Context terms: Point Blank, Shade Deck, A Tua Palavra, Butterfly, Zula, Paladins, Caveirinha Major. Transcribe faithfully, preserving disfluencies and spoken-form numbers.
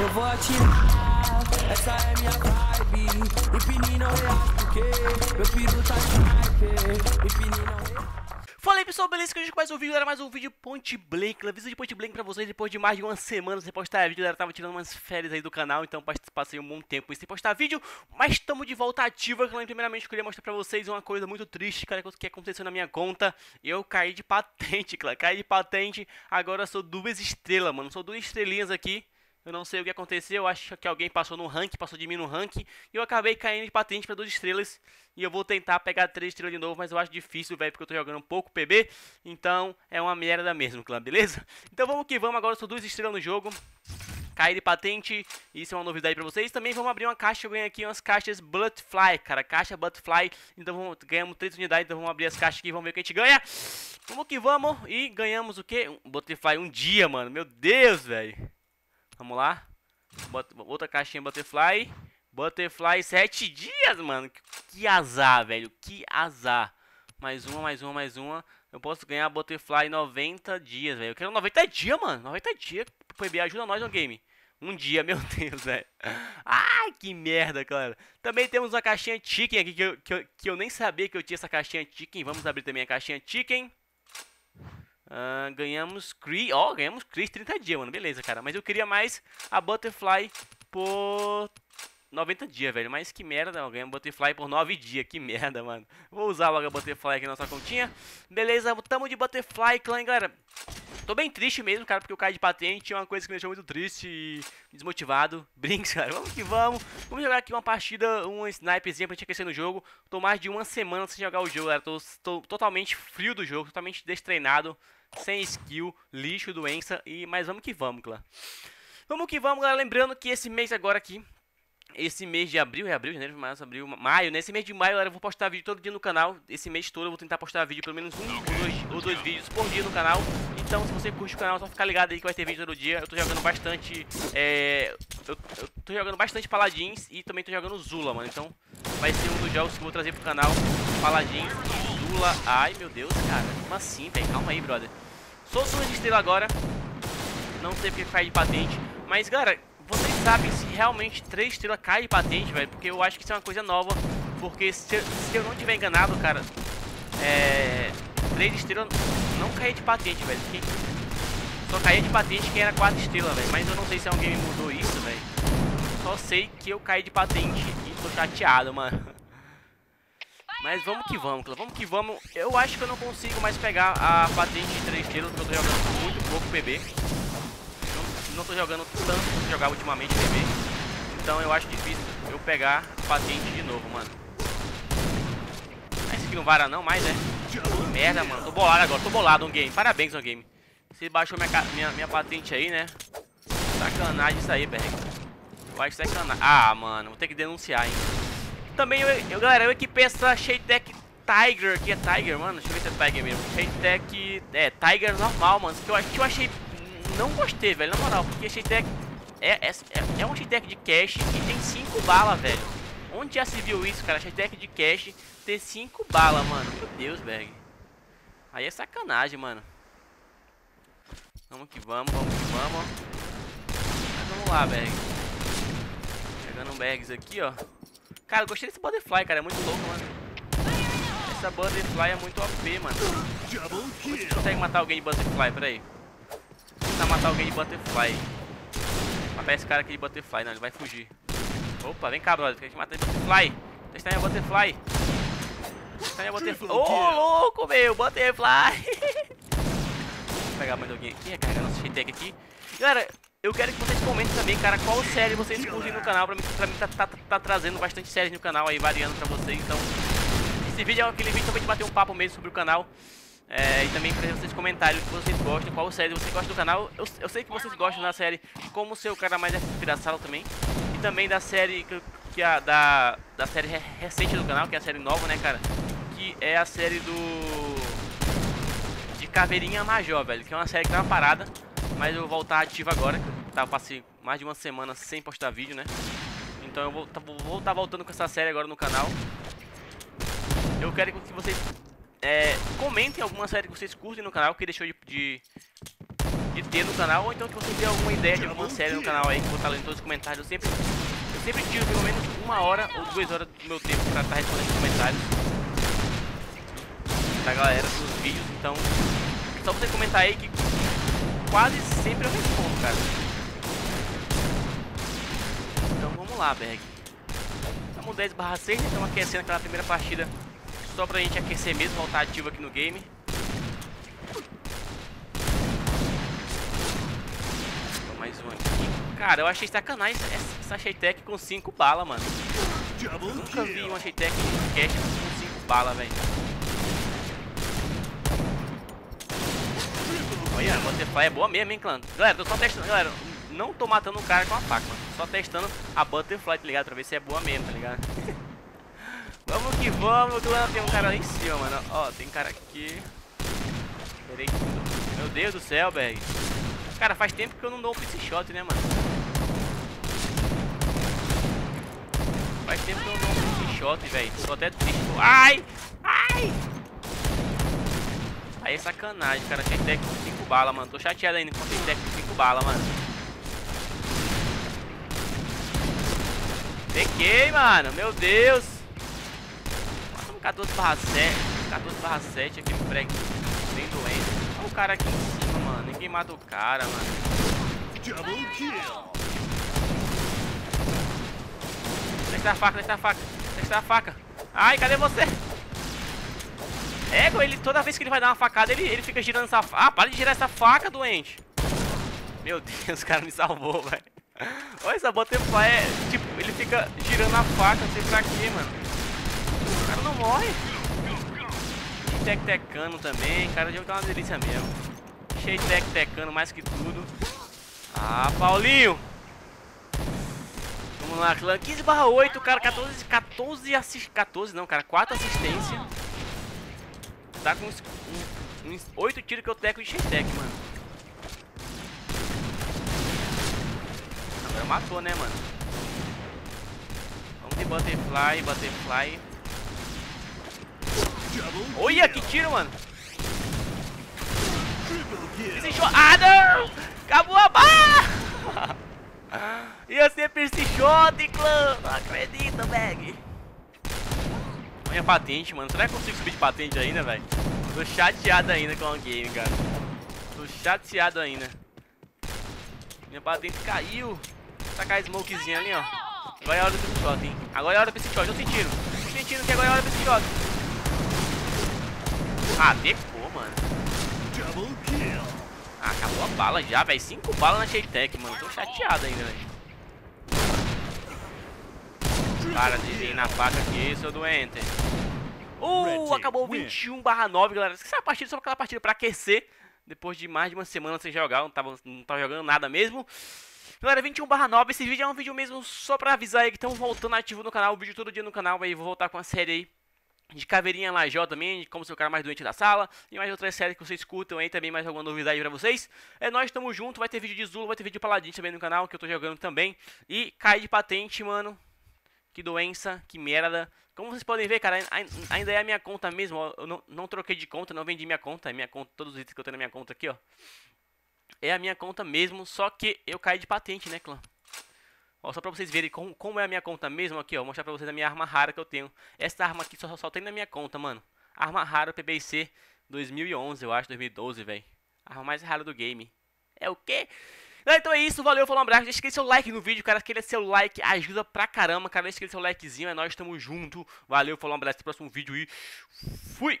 Eu vou atirar, essa é minha vibe. E Pini não reage porque meu piru tá de hype. E Pini não reage. Fala aí pessoal, beleza? Que hoje mais um vídeo, galera, mais um vídeo Point Blank. Aviso de Point Blank pra vocês, depois de mais de uma semana sem postar vídeo, galera, tava tirando umas férias aí do canal, então passei um bom tempo sem postar vídeo, mas estamos de volta ativa, galera. Primeiramente eu queria mostrar pra vocês uma coisa muito triste, cara, que aconteceu na minha conta. Eu caí de patente, cara, caí de patente, agora sou duas estrelas, mano, sou duas estrelinhas aqui. Eu não sei o que aconteceu, acho que alguém passou no rank, passou de mim no rank, e eu acabei caindo de patente para duas estrelas, e eu vou tentar pegar três estrelas de novo, mas eu acho difícil, velho, porque eu tô jogando um pouco P B, então é uma merda mesmo, clã, beleza? Então vamos que vamos, agora eu sou duas estrelas no jogo, caí de patente, isso é uma novidade pra vocês. Também vamos abrir uma caixa, eu ganhei aqui umas caixas Butterfly, cara, caixa Butterfly, então vamos, ganhamos três unidades, então vamos abrir as caixas aqui, vamos ver o que a gente ganha. Vamos que vamos, e ganhamos o quê? Um Butterfly um dia, mano, meu Deus, velho. Vamos lá, Bota, outra caixinha Butterfly, Butterfly sete dias, mano, que, que azar, velho, que azar. Mais uma, mais uma, mais uma, eu posso ganhar Butterfly noventa dias, velho, eu quero noventa dias, mano, noventa dias, P B, ajuda nós no game. Um dia, meu Deus, velho. Ah, que merda, cara. Também temos uma caixinha Chicken aqui, que eu, que, eu, que eu nem sabia que eu tinha essa caixinha Chicken, vamos abrir também a caixinha Chicken. Uh, ganhamos Cree, ó, oh, ganhamos Cree trinta dias, mano, beleza, cara, mas eu queria mais a Butterfly por noventa dias, velho, mas que merda, ó, ganhamos Butterfly por nove dias, que merda, mano, vou usar logo a Butterfly aqui na nossa continha, beleza, tamo de Butterfly, clã, galera. Tô bem triste mesmo, cara, porque eu caí de patente, é uma coisa que me deixou muito triste e desmotivado. Brinks, cara, vamos que vamos. Vamos jogar aqui uma partida, um snipezinha pra gente aquecer no jogo. Tô mais de uma semana sem jogar o jogo, galera. Tô, tô totalmente frio do jogo, totalmente destreinado, sem skill, lixo, doença, e mas vamos que vamos, claro. Vamos que vamos, galera, lembrando que esse mês agora aqui, esse mês de abril, é abril, janeiro, março, abril, maio, né? Esse mês de maio, galera, eu vou postar vídeo todo dia no canal. Esse mês todo eu vou tentar postar vídeo, pelo menos um ou dois, ou dois vídeos por dia no canal. Então, se você curte o canal, é só ficar ligado aí que vai ter vídeo todo dia. Eu tô jogando bastante, é... Eu, eu tô jogando bastante Paladins e também tô jogando Zula, mano. Então, vai ser um dos jogos que eu vou trazer pro canal, Paladins e Zula. Ai, meu Deus, cara. Como assim, velho? Calma aí, brother. Sou sua estrela agora. Não sei porque cai de patente. Mas, galera, vocês sabem se realmente três estrelas cai de patente, velho? Porque eu acho que isso é uma coisa nova. Porque se, se eu não tiver enganado, cara, é... três estrelas... não caía de patente, velho. Quem... Só caía de patente quem era quatro estrelas, velho. Mas eu não sei se alguém mudou isso, velho. Só sei que eu caí de patente e tô chateado, mano. Mas vamos que vamos, vamos que vamos. Eu acho que eu não consigo mais pegar a patente de três estrelas, porque eu tô jogando muito pouco P B. Não, não tô jogando tanto quanto jogava ultimamente P B. Então eu acho difícil eu pegar patente de novo, mano. Mas que não vara não mais, né? Que merda, mano, tô bolado agora, tô bolado on game. Parabéns on game. Você baixou minha, minha, minha patente aí, né? Sacanagem isso aí, velho. Eu acho sacanagem. Ah, mano, vou ter que denunciar, hein. Também, eu, eu, galera, eu equipei essa Shade Deck Tiger, que é Tiger, mano. Deixa eu ver se é Tiger mesmo. Shade Deck, é, Tiger normal, mano. Que eu, que eu achei, não gostei, velho, na moral. Porque Shade Deck é, é, é um Shade Deck de cash e tem cinco balas, velho. Onde já se viu isso, cara? Shade Deck de cash ter cinco balas, mano. Meu Deus, velho. Aí é sacanagem, mano. Vamos que vamos, vamos que vamos. Mas vamos lá, velho. Pegando um bergs aqui, ó. Cara, eu gostei desse Butterfly, cara. É muito louco, mano. Essa Butterfly é muito O P, mano. Você consegue matar alguém de Butterfly, peraí. Vou tentar matar alguém de Butterfly. Matar esse cara aqui de Butterfly. Não, ele vai fugir. Opa, vem cá, brother, que a gente mata de Butterfly. Testar minha Butterfly. Testar minha Butterfly. Ô, oh, louco, meu, Butterfly. Vou pegar mais alguém aqui, recarregar nosso Shade Deck aqui. Galera, eu quero que vocês comentem também, cara, qual série vocês curtem no canal. Pra mim, pra mim tá, tá, tá trazendo bastante séries no canal aí, variando pra vocês. Então, esse vídeo é aquele vídeo também de bater um papo mesmo sobre o canal. É, e também pra vocês comentarem o que vocês gostam, qual série você gosta do canal. Eu, eu sei que vocês gostam da série Como Ser o Cara Mais Engraçado também. E também da série que, que a, da, da série recente do canal, que é a série nova, né, cara? Que é a série do... de Caveirinha Major, velho. Que é uma série que tá uma parada, mas eu vou voltar ativa agora. Tá, passei mais de uma semana sem postar vídeo, né? Então eu vou estar vou, vou tá voltando com essa série agora no canal. Eu quero que vocês é, comentem alguma série que vocês curtem no canal, que deixou de, de, de ter no canal, ou então que você tem alguma ideia de alguma série no canal aí que botar ali em todos os comentários. Eu sempre, eu sempre tiro pelo menos uma hora ou duas horas do meu tempo pra estar respondendo os comentários da galera dos vídeos, então só você comentar aí que quase sempre eu respondo, cara. Então vamos lá, Berg. Estamos dez barra seis, estamos aquecendo aquela primeira partida só pra gente aquecer mesmo, voltar ativo aqui no game. Mais um aqui. Cara, eu achei sacanagem essa, essa Shade Deck com cinco balas, mano. Eu nunca vi uma Shade Deck cash com cinco balas, velho. Olha, a Butterfly é boa mesmo, hein, clã. Galera, tô só testando, galera. Não tô matando o cara com a faca, mano. Só testando a Butterfly, tá ligado? Pra ver se é boa mesmo, tá ligado? Vamos que vamos, clã. Tem um cara lá em cima, mano. Ó, tem um cara aqui. Peraí. Meu Deus do céu, velho. Cara, faz tempo que eu não dou um pixie shot, né, mano? Faz tempo que eu não dou um pixie shot, velho. Sou até triste. Ai! Ai! Aí é sacanagem, cara. Shade Deck com cinco balas, mano. Tô chateado ainda com Shade Deck com cinco balas, mano. Peguei, mano. Meu Deus. Nossa, um catorze barra sete. catorze barra sete aqui no prego. Bem doente. Olha o cara aqui em cima. Ninguém mata o cara, mano. Deixa a faca, deixa a faca, deixa a faca. Ai, cadê você? É, ele, toda vez que ele vai dar uma facada, ele, ele fica girando essa faca. Ah, para de girar essa faca, doente. Meu Deus, o cara me salvou, velho. Olha essa Butterfly, é, tipo, ele fica girando a faca, não sei pra quê, mano. O cara não morre. Tec-tecando também, cara, já tá uma delícia mesmo. Shade Deck tecando mais que tudo. Ah, Paulinho. Vamos lá, clã. quinze barra oito, cara. quatorze, quatorze, assist... quatorze não, cara. quatro assistências. Tá com uns, uns, uns oito tiros que eu teco de Shade Deck, mano. Agora matou, né, mano? Vamos de Butterfly, Butterfly. Olha, que tiro, mano. Ah, não! Acabou a barra! Ia ser Pierce Shot, clã! Não acredito, bag! Olha a patente, mano. Será que eu consigo subir de patente ainda, velho? Tô chateado ainda com o game, cara. Tô chateado ainda. Minha patente caiu. Vou tacar a smokezinha ali, ó. Agora é a hora do Pierce Shot, hein? Agora é a hora do Pierce Shot. Não sentiram. Não sentiram que agora é a hora do Pierce Shot. Ah, pegou, mano. Ah, acabou a bala já, velho. Cinco balas na Shade Deck, mano. Tô chateado ainda, velho. Para de vir na faca aqui, seu doente. Uh, acabou vinte e um barra nove, galera. Esqueci a partida, só aquela partida pra aquecer. Depois de mais de uma semana sem jogar, não tava, não tava jogando nada mesmo. Galera, vinte e um barra nove, esse vídeo é um vídeo mesmo só pra avisar aí que estão voltando ativo no canal. O vídeo todo dia no canal, aí vou voltar com a série aí de Caveirinha Major também, de como ser o cara mais doente da sala. E mais outras séries que vocês escutam aí também, mais alguma novidade pra vocês. É, nós estamos junto, vai ter vídeo de Zula, vai ter vídeo de Paladins também no canal, que eu tô jogando também. E cai de patente, mano. Que doença, que merda. Como vocês podem ver, cara, ainda é a minha conta mesmo. Eu não, não troquei de conta, não vendi minha conta. É minha conta, todos os itens que eu tenho na minha conta aqui, ó. É a minha conta mesmo, só que eu caí de patente, né, clã? Ó, só pra vocês verem como, como é a minha conta mesmo aqui, ó. Vou mostrar pra vocês a minha arma rara que eu tenho. Essa arma aqui só, só, só tem na minha conta, mano. Arma rara P B I C dois mil e onze, eu acho, dois mil e doze, velho. Arma mais rara do game. É o quê? Então é isso, valeu, falou, um abraço. Deixa aquele seu like no vídeo, cara. Aquele seu like ajuda pra caramba, cara. Deixa aquele seu likezinho, é nóis, tamo junto. Valeu, falou, um abraço, até o próximo vídeo e fui!